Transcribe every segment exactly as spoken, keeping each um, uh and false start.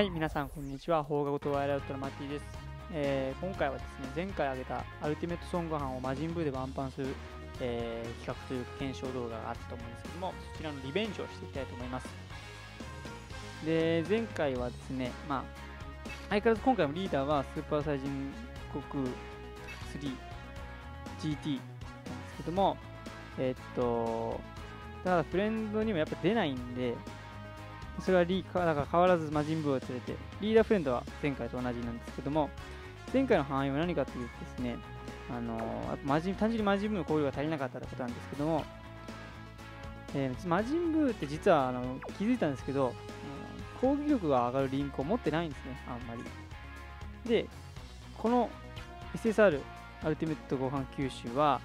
はい、皆さんこんにちは。放課後トワイライトのマッティです、えー、今回はですね、前回あげたアルティメットソング班を魔人ブーでワンパンする、えー、企画という検証動画があったと思うんですけども、そちらのリベンジをしていきたいと思います。で、前回はですね、まあ、相変わらず今回もリーダーはスーパーサイジン悟空 スリージーティー なんですけども、えー、っと、だからフレンドにもやっぱ出ないんで、それはリーだから変わらず魔人ブーを連れて、リーダーフレンドは前回と同じなんですけども、前回の範囲は何かというとですね、あのー、魔人単純に魔人ブーの効力が足りなかったってことなんですけども、えー、魔人ブーって実はあの気づいたんですけど、攻撃力が上がるリンクを持ってないんですね、あんまり。で、この エスエスアール アルティメットご飯吸収は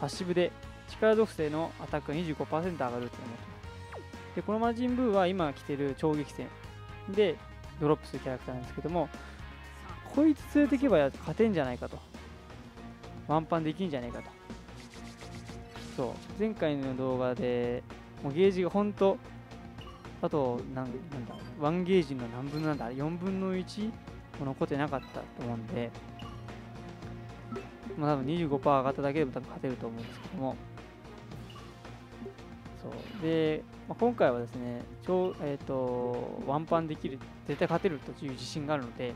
パッシブで力属性のアタックが にじゅうごパーセント 上がるって思ってます。で、この魔人ブーは今着てる超激戦でドロップするキャラクターなんですけども、こいつ連れてけば勝てんじゃないかと、ワンパンできんじゃないかと。そう、前回の動画でもうゲージがほんとあとなんなんだいちゲージの何分なんだよんぶんのいちも残ってなかったと思うんで、まあ、多分 にじゅうごパーセント 上がっただけでも多分勝てると思うんですけども、そうで、まあ、今回はですね、超、えーと、ワンパンできる、絶対勝てるという自信があるので、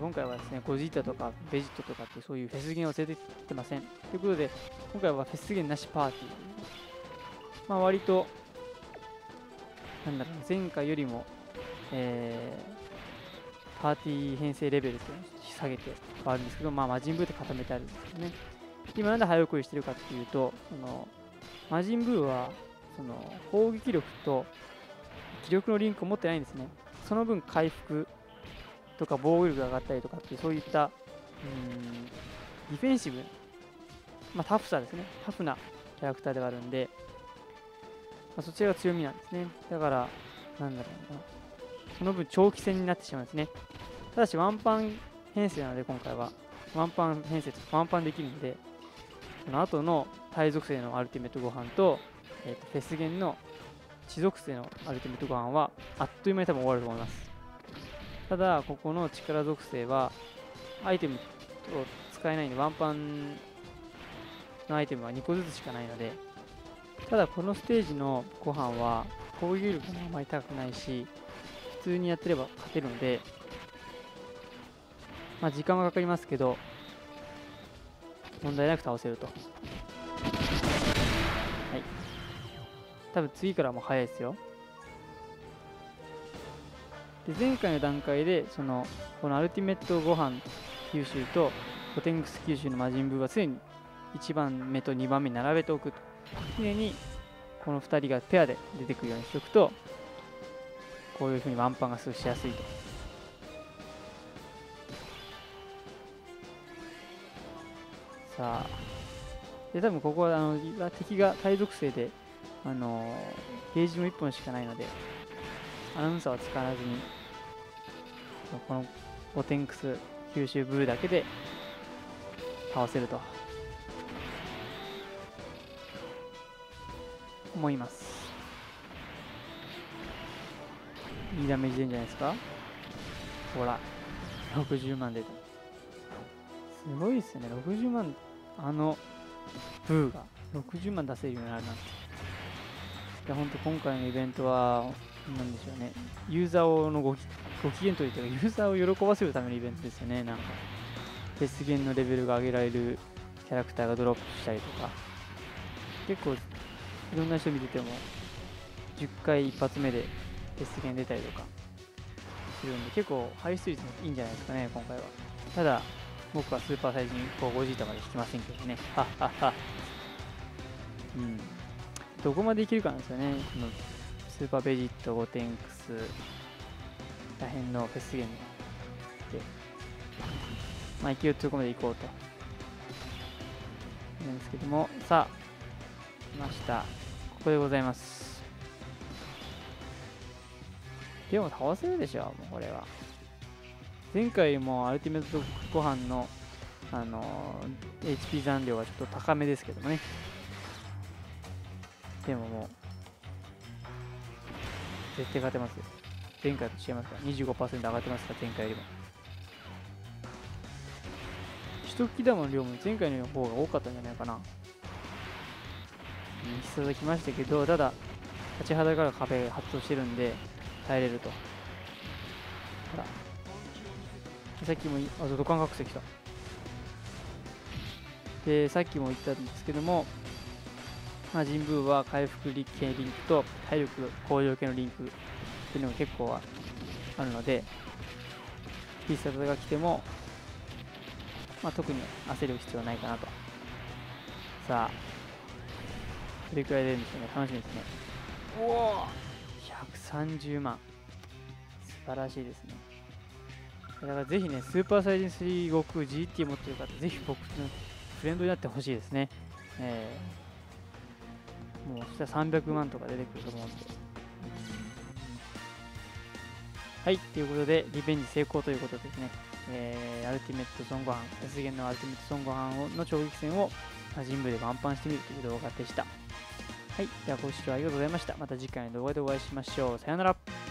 今回はですね、ゴジータとかベジットとかってそういうフェスゲンを連れてきてません。ということで、今回はフェスゲンなしパーティー。まあ、割と、なんだろう、前回よりも、えー、パーティー編成レベルって下げて変わるんですけど、まあ、魔人ブーって固めてあるんですけどね。今なんで早送りしてるかっていうと、その魔人ブーは、その攻撃力と気力のリンクを持ってないんですね。その分回復とか防御力が上がったりとかっていう、そういったうーんディフェンシブ、まあ、タフさですね、タフなキャラクターではあるんで、まあ、そちらが強みなんですね。だからなんだろうな、その分長期戦になってしまうんですね。ただしワンパン編成なので、今回はワンパン編成とワンパンできるので、その後の体属性のアルティメットご飯とえとフェスゲンの地属性のアルティメットご飯はあっという間に多分終わると思います。ただここの力属性はアイテムを使えないんで、ワンパンのアイテムはにこずつしかないので、ただこのステージのご飯は攻撃力もあまり高くないし、普通にやってれば勝てるので、まあ、時間はかかりますけど問題なく倒せると。多分次からも早いですよ。で、前回の段階でそのこのアルティメットご飯吸収とコテンクス吸収の魔人ブーは常にいちばんめとにばんめに並べておくと、常にこのふたりがペアで出てくるようにしておくと、こういうふうにワンパンがすぐしやすいと。さあ、で多分ここはあの敵が体属性であのー、ゲージもいっぽんしかないので、アナウンサーは使わずにこのゴテンクス吸収ブーだけで倒せると思います。いいダメージ出るんじゃないですか。ほら、ろくじゅうまん出た。すごいっすね、ろくじゅうまん。あのブーがろくじゅうまん出せるようになるなんて。いや、本当今回のイベントはなんでしょうね、ユーザーのご 機, ご機嫌取りというか、ユーザーを喜ばせるためのイベントですよね。なんかフェスゲンのレベルが上げられるキャラクターがドロップしたりとか、結構いろんな人見ててもじゅっかい一発目でフェスゲン出たりとかするんで、結構排出率もいいんじゃないですかね、今回は。ただ僕はスーパーサイジンゴジータまで引きませんけどね。はっはっは。うん、どこまでいけるかなんですよね。このスーパーベジット、ゴテンクスらへんのフェスゲームで、まあ、勢い強くまでいこうとなんですけども、さあ来ました。ここでございます。でも倒せるでしょ、もうこれは。前回もアルティメットご飯の、あのー、エイチピー 残量はちょっと高めですけどもね。でももう絶対勝てますよ。前回と違いますから にじゅうごパーセント 上がってますから、前回よりも一吹き玉の量も前回の方が多かったんじゃないかな。いい必殺が来ましたけど、ただ立ちはだかる壁発動してるんで耐えれると。ほらさっきもあと土管覚醒きた。でさっきも言ったんですけども、まあ、神宮は回復力系リンクと体力向上系のリンクというのが結構あるので、必殺が来ても、まあ、特に焦る必要はないかなと。さあどれくらい出るんでしょうね、楽しみですね。おおひゃくさんじゅうまん、素晴らしいですね。だからぜひね、スーパーサイジンスリー悟空 ジーティー 持ってる方、ぜひ僕のフレンドになってほしいですね。えー、もうそしたらさんびゃくまんとか出てくると思うんで。はい、ということで、リベンジ成功ということですね。えー、アルティメット孫悟飯、S弦のアルティメット孫悟飯の衝撃戦を神武でワンパンしてみるという動画でした。はい、ではご視聴ありがとうございました。また次回の動画でお会いしましょう。さようなら。